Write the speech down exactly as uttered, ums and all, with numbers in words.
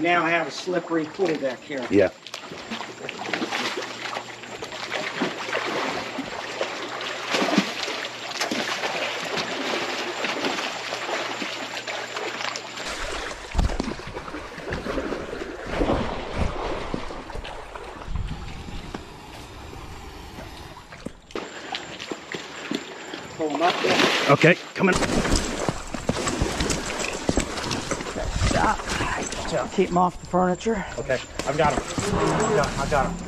We now have a slippery pool deck here. Yeah. Pull them up there. Okay, coming. Stop. So I'll keep him off the furniture. Okay, I've got him. I've got him.